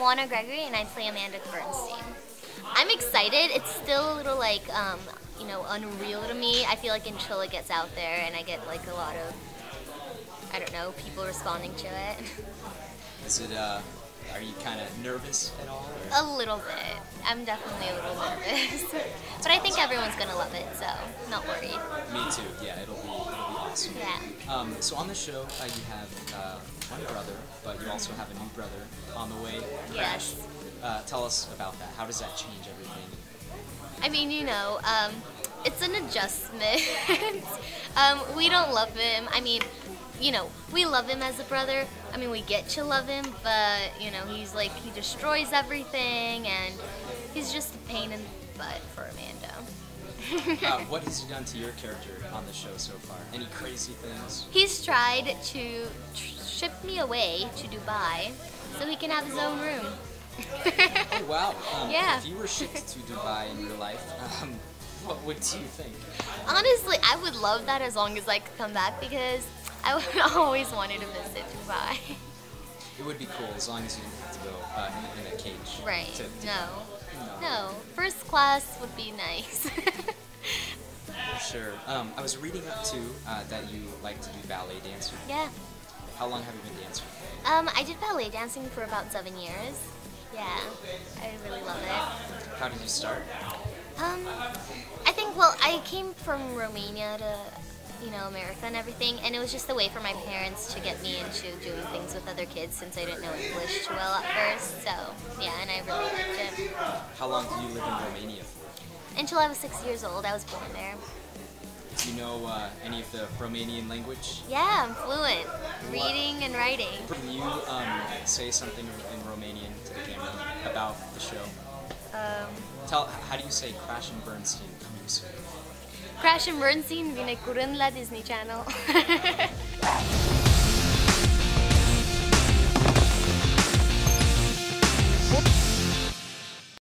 Oana Gregory and I play Amanda Bernstein. I'm excited. It's still a little like, you know, unreal to me. I feel like until it gets out there and I get like a lot of, I don't know, people responding to it. Is it, are you kind of nervous at all? Or? A little bit. I'm definitely a little nervous. But I think everyone's going to love it, so not worried. Me too. Yeah, it'll be awesome. Yeah. So on the show, you have one brother, but you also have a new brother on the way. Crash. Yes. Tell us about that. How does that change everything? I mean, you know, it's an adjustment. We don't love him. I mean, you know, we love him as a brother. I mean, we get to love him, but, you know, he's like, he destroys everything, and he's just a pain in the butt for Amanda. What has he done to your character on the show so far? Any crazy things? He's tried to ship me away to Dubai so he can have his own room. Oh, wow. Yeah. If you were shipped to Dubai in real life, what would you think? Honestly, I would love that as long as I could come back, because I would always wanted to visit Dubai. It would be cool as long as you didn't have to go in a cage. Right. No. First class would be nice. For sure. I was reading up too that you like to do ballet dancing. Yeah. How long have you been dancing? I did ballet dancing for about 7 years. Yeah, I really love it. How did you start? I think, well, I came from Romania to, you know, America and everything, and it was just a way for my parents to get me into doing things with other kids since I didn't know English too well at first, so, yeah, and I really liked it. How long did you live in Romania for? Until I was 6 years old. I was born there. Do you know any of the Romanian language? Yeah, I'm fluent. Reading and writing. Can you say something in Romanian to the camera about the show? How do you say Crash and Bernstein coming soon? Crash and Bernstein vine curând la Disney Channel.